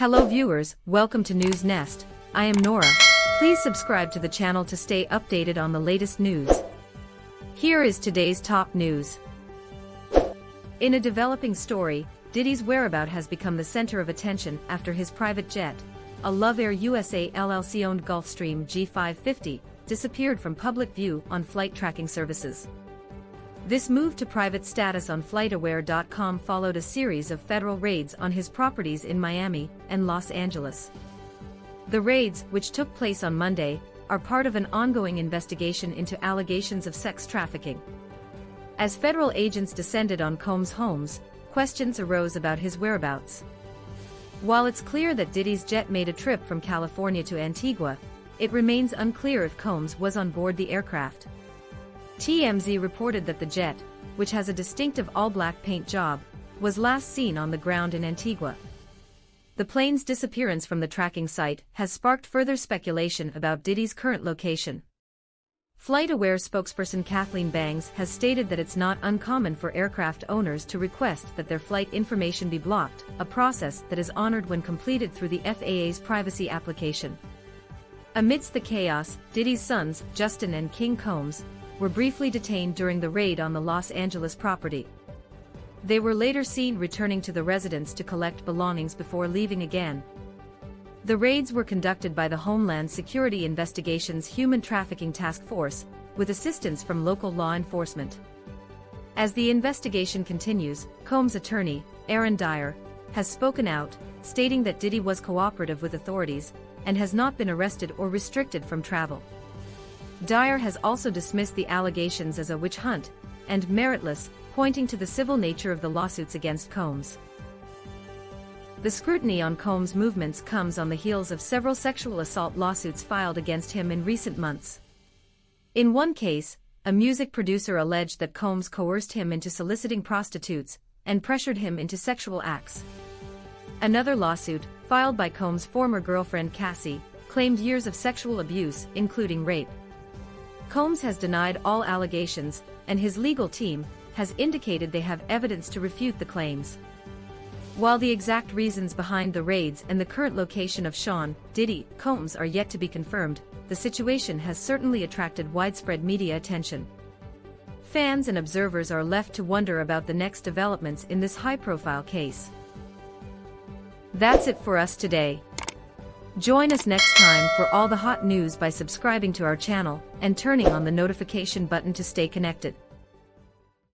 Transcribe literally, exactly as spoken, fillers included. Hello viewers, welcome to News Nest. I am Nora. Please subscribe to the channel to stay updated on the latest news. Here is today's top news. In a developing story, Diddy's whereabouts has become the center of attention after his private jet, a LoveAir U S A L L C-owned Gulfstream G five fifty, disappeared from public view on flight tracking services. This move to private status on flight aware dot com followed a series of federal raids on his properties in Miami and Los Angeles. The raids, which took place on Monday, are part of an ongoing investigation into allegations of sex trafficking. As federal agents descended on Combs' homes, questions arose about his whereabouts. While it's clear that Diddy's jet made a trip from California to Antigua, it remains unclear if Combs was on board the aircraft. T M Z reported that the jet, which has a distinctive all-black paint job, was last seen on the ground in Antigua. The plane's disappearance from the tracking site has sparked further speculation about Diddy's current location. FlightAware spokesperson Kathleen Bangs has stated that it's not uncommon for aircraft owners to request that their flight information be blocked, a process that is honored when completed through the F A A's privacy application. Amidst the chaos, Diddy's sons, Justin and King Combs, were briefly detained during the raid on the Los Angeles property. They were later seen returning to the residence to collect belongings before leaving again. The raids were conducted by the Homeland Security Investigations Human Trafficking Task Force, with assistance from local law enforcement. As the investigation continues, Combs' attorney, Aaron Dyer, has spoken out, stating that Diddy was cooperative with authorities and has not been arrested or restricted from travel. Dyer has also dismissed the allegations as a witch hunt and meritless, pointing to the civil nature of the lawsuits against Combs. The scrutiny on Combs' movements comes on the heels of several sexual assault lawsuits filed against him in recent months. In one case, a music producer alleged that Combs coerced him into soliciting prostitutes and pressured him into sexual acts. Another lawsuit, filed by Combs' former girlfriend Cassie, claimed years of sexual abuse, including rape. Combs has denied all allegations, and his legal team has indicated they have evidence to refute the claims. While the exact reasons behind the raids and the current location of Sean "Diddy" Combs are yet to be confirmed, the situation has certainly attracted widespread media attention. Fans and observers are left to wonder about the next developments in this high-profile case. That's it for us today. Join us next time for all the hot news by subscribing to our channel and turning on the notification button to stay connected.